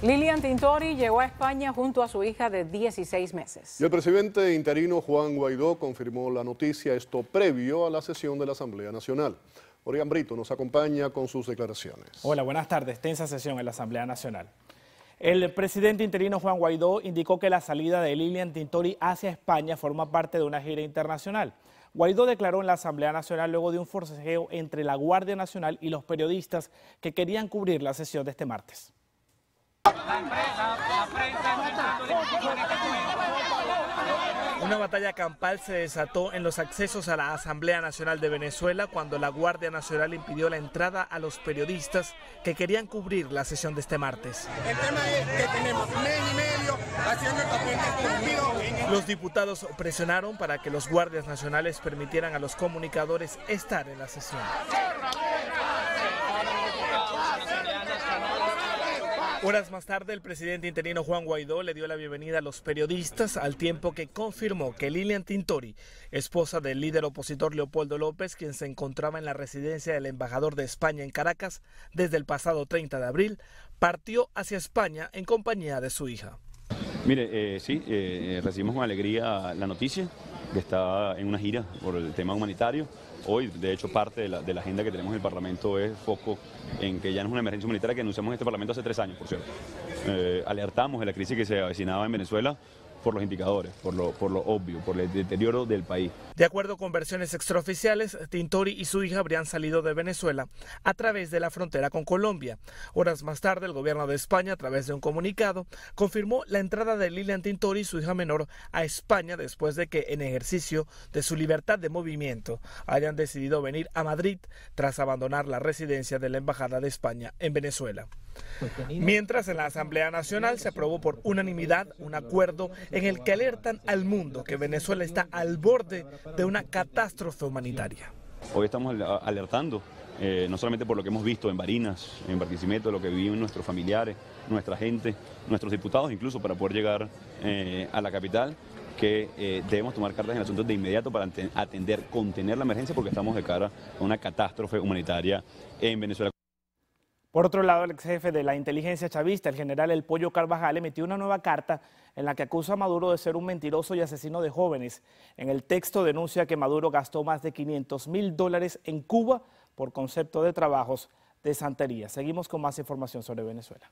Lilian Tintori llegó a España junto a su hija de 16 meses. El presidente interino Juan Guaidó confirmó la noticia, esto previo a la sesión de la Asamblea Nacional. Oriam Brito nos acompaña con sus declaraciones. Hola, buenas tardes. Tensa sesión en la Asamblea Nacional. El presidente interino Juan Guaidó indicó que la salida de Lilian Tintori hacia España forma parte de una gira internacional. Guaidó declaró en la Asamblea Nacional luego de un forcejeo entre la Guardia Nacional y los periodistas que querían cubrir la sesión de este martes. Una batalla campal se desató en los accesos a la Asamblea Nacional de Venezuela cuando la Guardia Nacional impidió la entrada a los periodistas que querían cubrir la sesión de este martes. El tema es que tenemos un mes y medio haciendo el papel. Los diputados presionaron para que los guardias nacionales permitieran a los comunicadores estar en la sesión. Horas más tarde, el presidente interino Juan Guaidó le dio la bienvenida a los periodistas al tiempo que confirmó que Lilian Tintori, esposa del líder opositor Leopoldo López, quien se encontraba en la residencia del embajador de España en Caracas desde el pasado 30 de abril, partió hacia España en compañía de su hija. Mire, recibimos con alegría la noticia que está en una gira por el tema humanitario. Hoy, de hecho, parte de la agenda que tenemos en el Parlamento es foco en que ya no es una emergencia humanitaria que anunciamos en este Parlamento hace 3 años, por cierto. Alertamos de la crisis que se avecinaba en Venezuela por los indicadores, por lo obvio, por el deterioro del país. De acuerdo con versiones extraoficiales, Tintori y su hija habrían salido de Venezuela a través de la frontera con Colombia. Horas más tarde, el gobierno de España, a través de un comunicado, confirmó la entrada de Lilian Tintori y su hija menor a España después de que, en ejercicio de su libertad de movimiento, hayan decidido venir a Madrid tras abandonar la residencia de la Embajada de España en Venezuela. Mientras, en la Asamblea Nacional se aprobó por unanimidad un acuerdo en el que alertan al mundo que Venezuela está al borde de una catástrofe humanitaria. Hoy estamos alertando, no solamente por lo que hemos visto en Barinas, en Barquisimeto, lo que viven nuestros familiares, nuestra gente, nuestros diputados incluso, para poder llegar a la capital, que debemos tomar cartas en el asunto de inmediato para atender, contener la emergencia, porque estamos de cara a una catástrofe humanitaria en Venezuela. Por otro lado, el ex jefe de la inteligencia chavista, el general El Pollo Carvajal, emitió una nueva carta en la que acusa a Maduro de ser un mentiroso y asesino de jóvenes. En el texto denuncia que Maduro gastó más de $500.000 en Cuba por concepto de trabajos de santería. Seguimos con más información sobre Venezuela.